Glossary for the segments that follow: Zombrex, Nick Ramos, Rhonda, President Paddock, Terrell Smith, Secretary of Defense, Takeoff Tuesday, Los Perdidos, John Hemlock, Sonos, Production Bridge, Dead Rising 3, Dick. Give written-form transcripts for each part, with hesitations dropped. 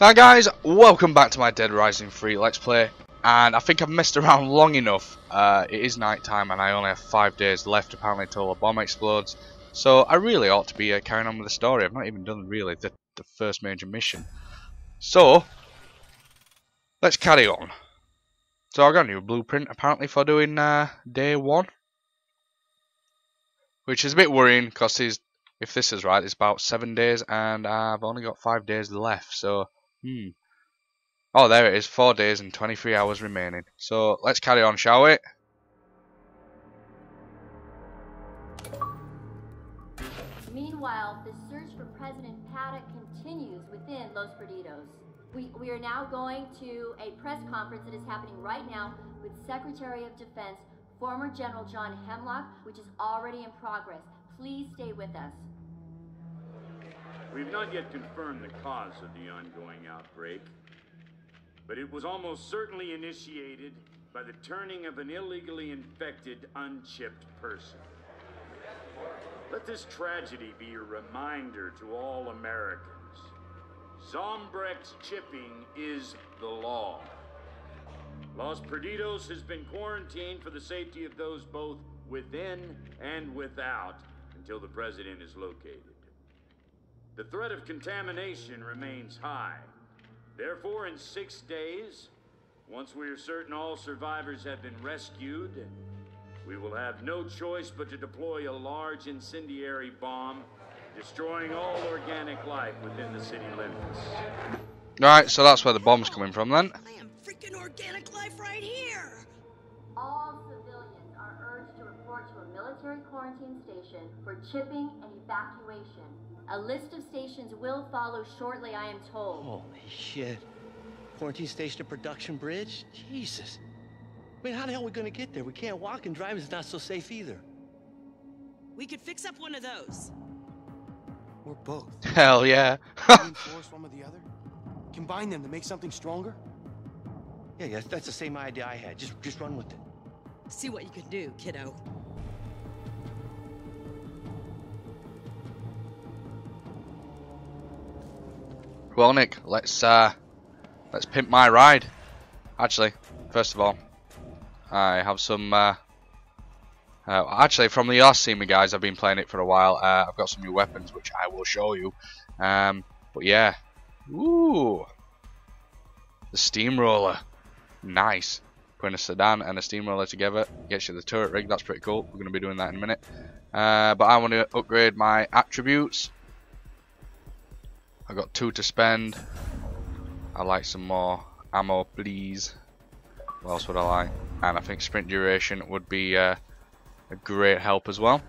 Now guys, welcome back to my Dead Rising 3 Let's Play, and I think I've messed around long enough. It is night time and I only have 5 days left apparently until a bomb explodes, so I really ought to be carrying on with the story. I've not even done really the first major mission, so let's carry on. So I got a new blueprint apparently for doing day one, which is a bit worrying because if this is right, it's about 7 days and I've only got 5 days left, so oh, there it is. 4 days and 23 hours remaining. So let's carry on, shall we? Meanwhile, the search for President Paddock continues within Los Perdidos. We are now going to a press conference that is happening right now with Secretary of Defense, former General John Hemlock, which is already in progress. Please stay with us. We've not yet confirmed the cause of the ongoing outbreak, but it was almost certainly initiated by the turning of an illegally infected, unchipped person. Let this tragedy be a reminder to all Americans. Zombrex chipping is the law. Los Perdidos has been quarantined for the safety of those both within and without until the president is located. The threat of contamination remains high. Therefore, in 6 days, once we are certain all survivors have been rescued, we will have no choice but to deploy a large incendiary bomb, destroying all organic life within the city limits. Right, so that's where the bomb's coming from then. I am freaking organic life right here! All civilians are urged to report to a military quarantine station for chipping and evacuation. A list of stations will follow shortly, I am told. Holy shit. Quarantine station at Production Bridge? Jesus. I mean, how the hell are we gonna get there? We can't walk, and driving is not so safe either. We could fix up one of those. Or both. Hell yeah. Reinforce one with the other? Combine them to make something stronger? Yeah, that's the same idea I had. Just run with it. See what you can do, kiddo. Well, Nick, let's pimp my ride. Actually, first of all, I have some. Actually, from the last scene, guys, I've been playing it for a while. I've got some new weapons, which I will show you. But yeah, ooh, the steamroller, nice. Putting a sedan and a steamroller together gets you the turret rig. That's pretty cool. We're going to be doing that in a minute. But I want to upgrade my attributes. I got 2 to spend. I like some more ammo, please. What else would I like? And I think sprint duration would be a great help as well.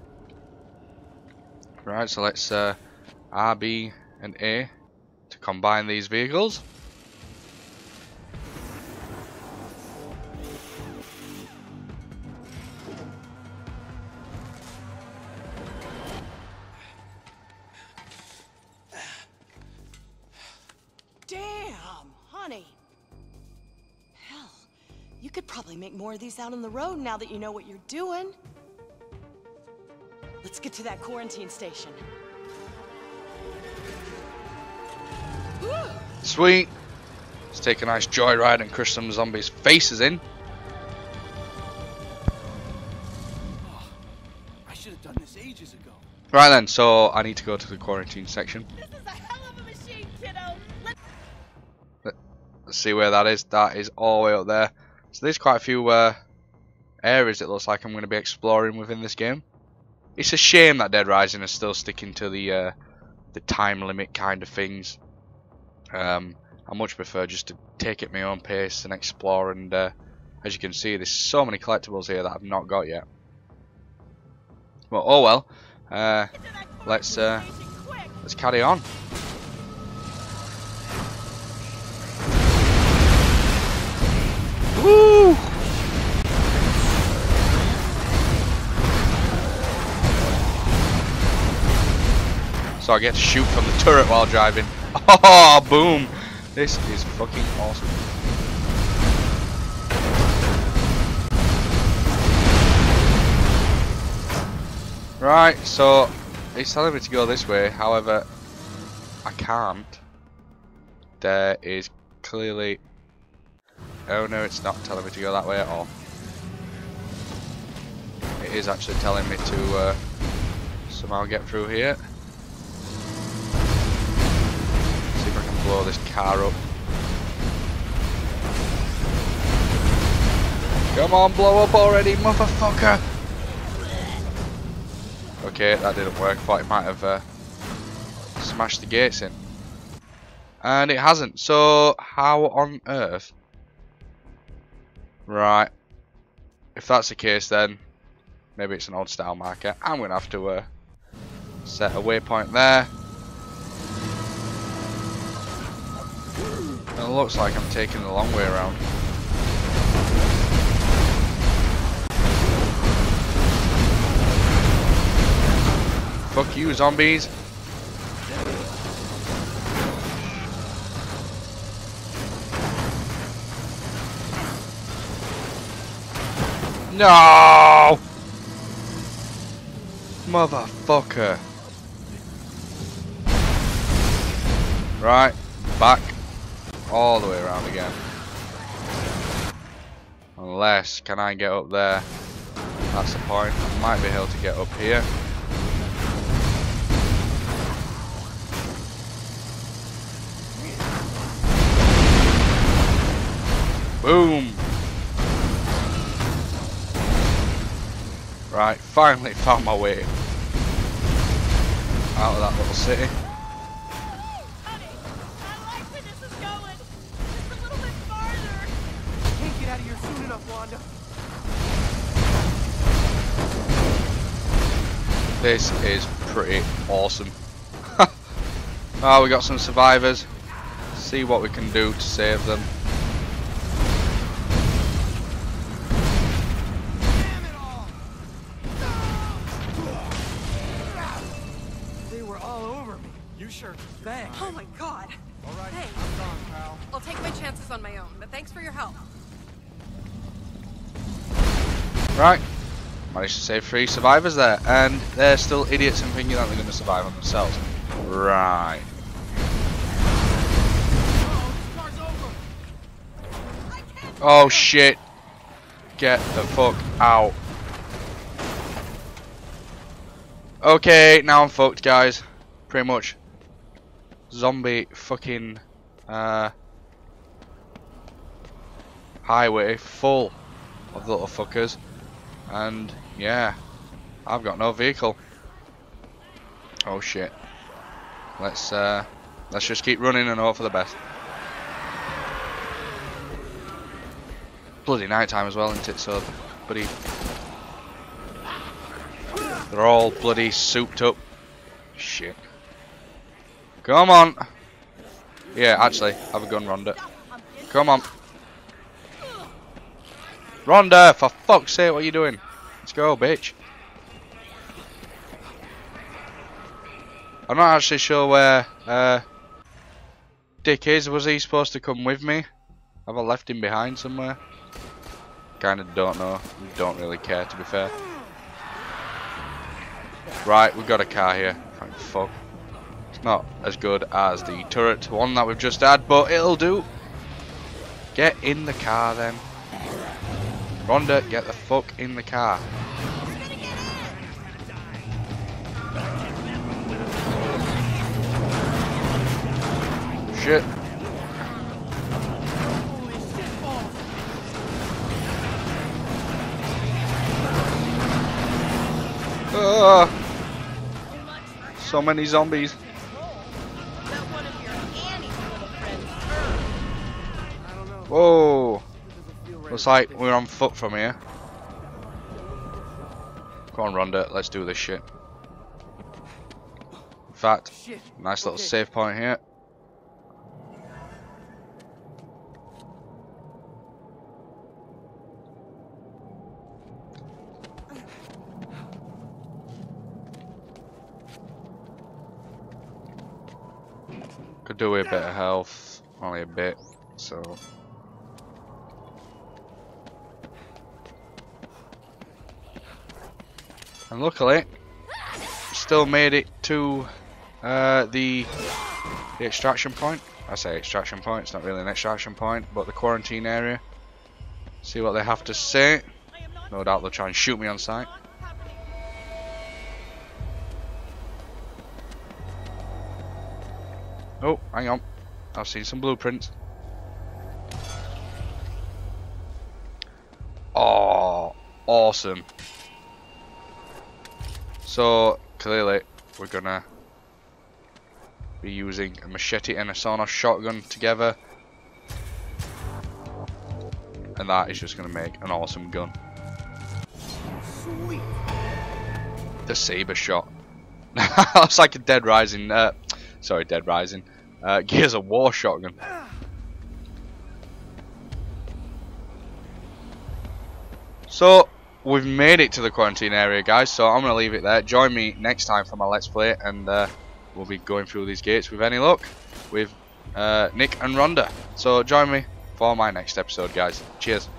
Right, so let's RB and A to combine these vehicles. Make more of these out on the road now that you know what you're doing. Let's get to that quarantine station. Sweet. Let's take a nice joyride and crush some zombies' faces in. Oh, I should have done this ages ago. Right then, so I need to go to the quarantine section. This is a hell of a machine, kiddo. Let's see where that is. That is all the way up there. So there's quite a few areas it looks like I'm going to be exploring within this game. It's a shame that Dead Rising is still sticking to the time limit kind of things. I much prefer just to take it at my own pace and explore, and as you can see, there's so many collectibles here that I've not got yet. Well, oh well. Let's carry on. Woo! So I get to shoot from the turret while driving. Oh, boom! This is fucking awesome. Right, so it's telling me to go this way, however, I can't. there is clearly... Oh no, it's not telling me to go that way at all. It is actually telling me to somehow get through here. See if I can blow this car up. Come on, blow up already, motherfucker! Okay, that didn't work. Thought it might have smashed the gates in. And it hasn't, so how on earth? Right. If that's the case, then maybe it's an old style marker. I'm going to have to set a waypoint there. And it looks like I'm taking the long way around. Fuck you, zombies. No! Motherfucker. Right, back all the way around again. Unless, can I get up there? That's the point. I might be able to get up here. Boom! Right, finally found my way out of that little city. Honey, I like where this is going. Just a little bit farther. I can't get out of here soon enough, Rhonda. This is pretty awesome. Oh, we got some survivors. See what we can do to save them. Oh my god. All right, hey. I'm gone, pal. I'll take my chances on my own, but thanks for your help. Right. Managed to save 3 survivors there, and they're still idiots and thinking that they're going to survive on themselves. Right. Oh shit. Get the fuck out. Okay, now I'm fucked, guys. Pretty much. Zombie fucking highway full of little fuckers, and yeah, I've got no vehicle. Oh shit. Let's just keep running and hope for the best. Bloody night time as well, isn't it? So bloody, they're all bloody souped up. Shit. Come on! Yeah, actually, have a gun, Rhonda. Come on. Rhonda, for fuck's sake, what are you doing? Let's go, bitch. I'm not actually sure where Dick is. Was he supposed to come with me? Have I left him behind somewhere? Kinda don't know. Don't really care, to be fair. Right, we've got a car here. Thank fuck. Not as good as the turret one that we've just had, but it'll do. Get in the car then. Rhonda, get the fuck in the car. Shit. So many zombies. Whoa! Looks like we're on foot from here. Come on, Rhonda, let's do this shit. In fact, nice little save point here. Could do with a bit of health, only a bit, so... And luckily, still made it to the the extraction point. I say extraction point, it's not really an extraction point, but the quarantine area. See what they have to say. No doubt they'll try and shoot me on sight. Oh, hang on. I've seen some blueprints. Oh, awesome. So, clearly, we're gonna be using a machete and a Sonos shotgun together. And that is just gonna make an awesome gun. Sweet. The saber shot. That's like a Dead Rising, sorry, Dead Rising. Gears of War shotgun. So, we've made it to the quarantine area, guys, so I'm going to leave it there. Join me next time for my Let's Play, and we'll be going through these gates with any luck with Nick and Rhonda. So, join me for my next episode, guys. Cheers.